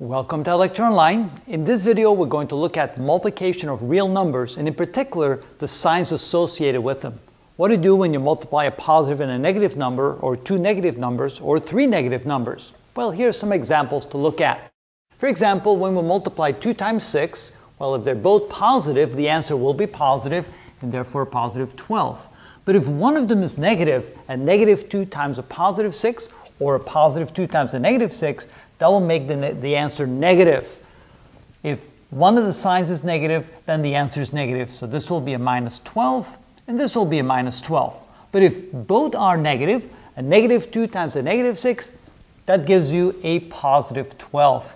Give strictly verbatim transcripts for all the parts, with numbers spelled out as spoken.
Welcome to Electron Line. In this video we're going to look at multiplication of real numbers and in particular the signs associated with them. What to do when you multiply a positive and a negative number or two negative numbers or three negative numbers. Well, here are some examples to look at. For example, when we multiply two times six, well, if they're both positive the answer will be positive and therefore positive twelve. But if one of them is negative, a negative two times a positive six or a positive two times a negative six, that will make the, the answer negative. If one of the signs is negative, then the answer is negative. So this will be a minus twelve, and this will be a minus twelve. But if both are negative, a negative two times a negative six, that gives you a positive twelve.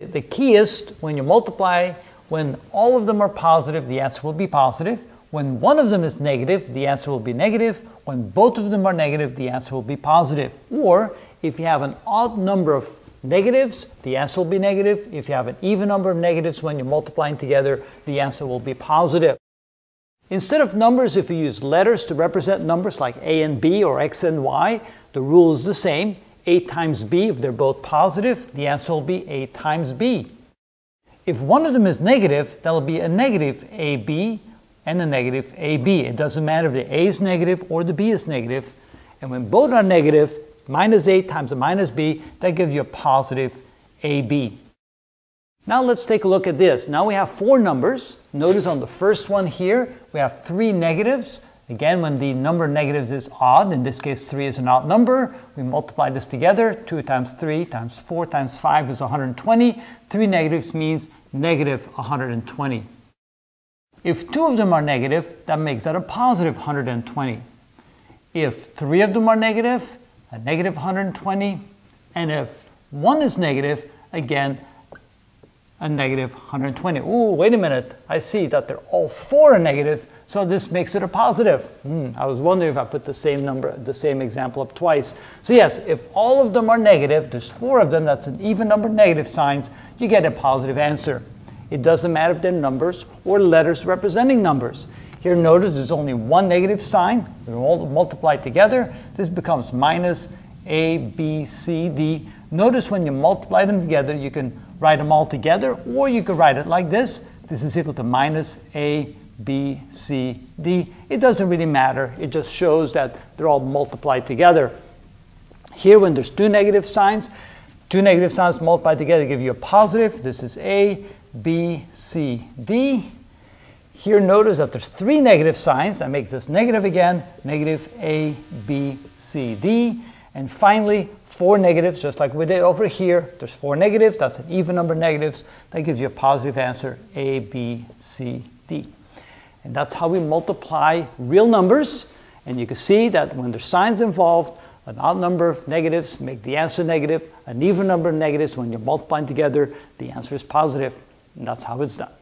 The key is when you multiply, when all of them are positive, the answer will be positive. When one of them is negative, the answer will be negative. When both of them are negative, the answer will be positive. Or if you have an odd number of negatives, the answer will be negative. If you have an even number of negatives when you're multiplying together, the answer will be positive. Instead of numbers, if you use letters to represent numbers like A and B or X and Y, the rule is the same. A times B, if they're both positive, the answer will be A times B. If one of them is negative, that'll be a negative A B and a negative A B. It doesn't matter if the A is negative or the B is negative. And when both are negative, minus A times a minus B, that gives you a positive A B. Now let's take a look at this. Now we have four numbers. Notice on the first one here, we have three negatives. Again, when the number of negatives is odd, in this case three is an odd number, we multiply this together. two times three times four times five is one hundred twenty. Three negatives means negative one hundred twenty. If two of them are negative, that makes that a positive one hundred twenty. If three of them are negative, a negative one hundred twenty, and if one is negative, again, a negative one hundred twenty. Ooh, wait a minute, I see that they're all four are negative, so this makes it a positive. Hmm, I was wondering if I put the same number, the same example up twice. So yes, if all of them are negative, there's four of them, that's an even number of negative signs, you get a positive answer. It doesn't matter if they're numbers or letters representing numbers. Here, notice there's only one negative sign. They're all multiplied together. This becomes minus A, B, C, D. Notice when you multiply them together, you can write them all together, or you can write it like this. This is equal to minus A, B, C, D. It doesn't really matter. It just shows that they're all multiplied together. Here, when there's two negative signs, two negative signs multiplied together give you a positive. This is A, B, C, D. Here, notice that there's three negative signs. That makes this negative again, negative A, B, C, D. And finally, four negatives, just like we did over here. There's four negatives. That's an even number of negatives. That gives you a positive answer, A, B, C, D. And that's how we multiply real numbers. And you can see that when there's signs involved, an odd number of negatives make the answer negative. An even number of negatives, when you're multiplying together, the answer is positive. And that's how it's done.